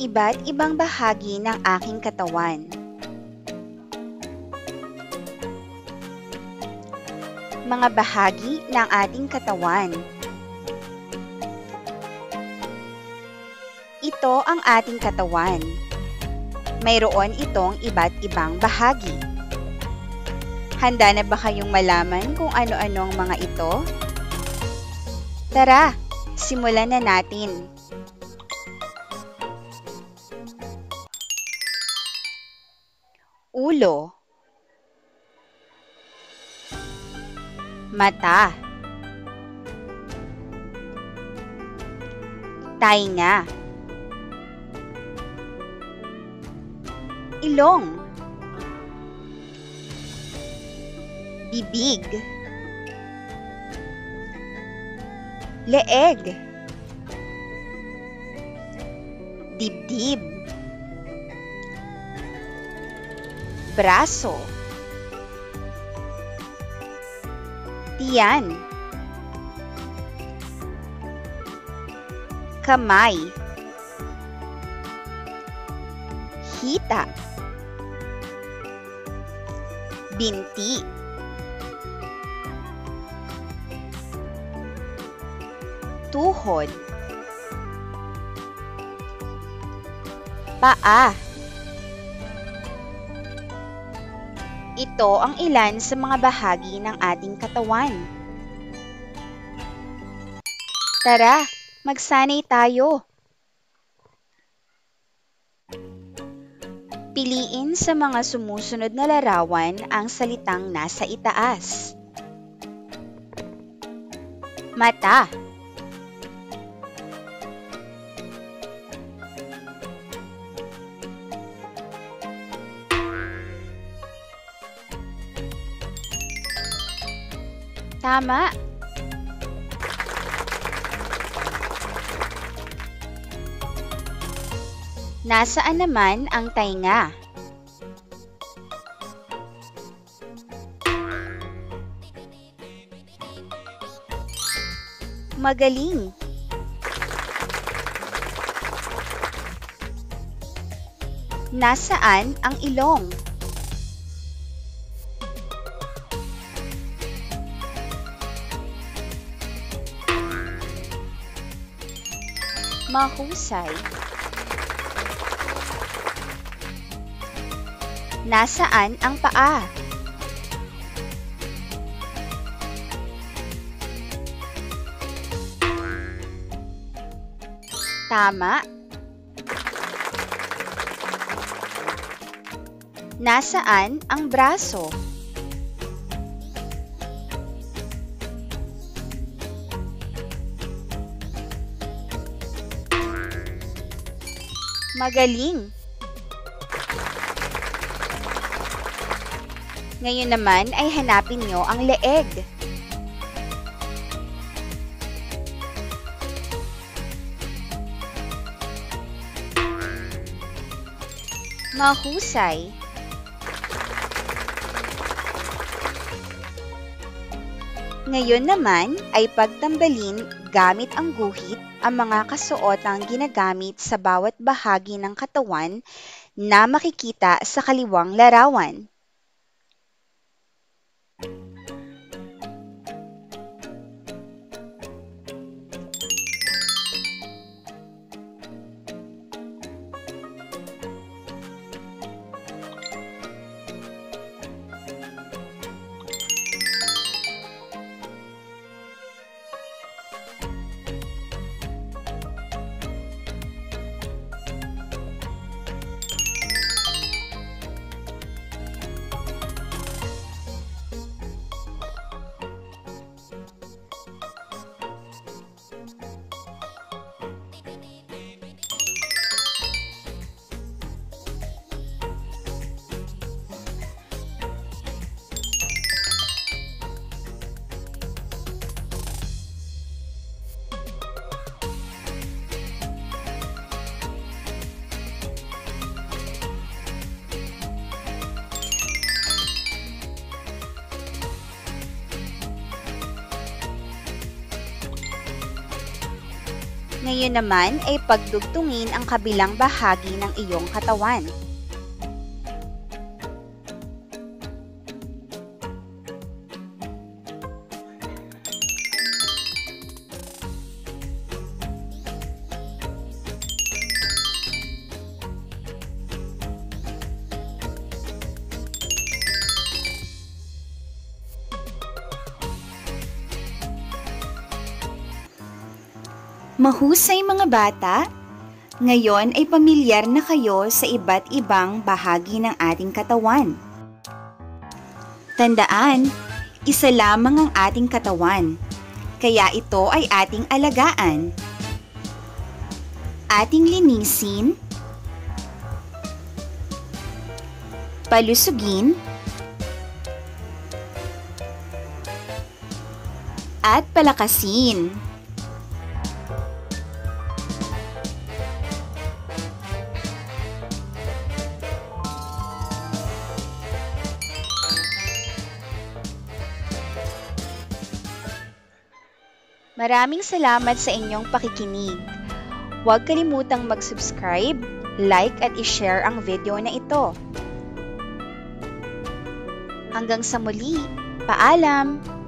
ang iba't ibang bahagi ng aking katawan. Mga bahagi ng ating katawan. Ito ang ating katawan. Mayroon itong iba't ibang bahagi. Handa na ba kayong malaman kung ano-anong mga ito? Tara, simulan na natin. Ulo, mata, tainga, ilong, bibig, leeg, dibdib, braso, tiyan, kamay, hita, binti, tuhod, paa. Ito ang ilan sa mga bahagi ng ating katawan. Tara, magsanay tayo. Piliin sa mga sumusunod na larawan ang salitang nasa itaas. Mata, tama. Nasaan naman ang tainga? Magaling. Nasaan ang ilong? Mahusay. Nasaan ang paa? Tama. Nasaan ang braso? Magaling! Ngayon naman ay hanapin nyo ang leeg. Mahusay. Ngayon naman ay pagtambalin gamit ang guhit ang mga kasuotang ginagamit sa bawat bahagi ng katawan na makikita sa kaliwang larawan. Ngayon naman ay pagdugtungin ang kabilang bahagi ng iyong katawan. Mahusay mga bata! Ngayon ay pamilyar na kayo sa iba't ibang bahagi ng ating katawan. Tandaan, isa lamang ang ating katawan, kaya ito ay ating alagaan. Ating linisin, palusugin, at palakasin. Maraming salamat sa inyong pakikinig. Huwag kalimutang mag-subscribe, like at i-share ang video na ito. Hanggang sa muli, paalam!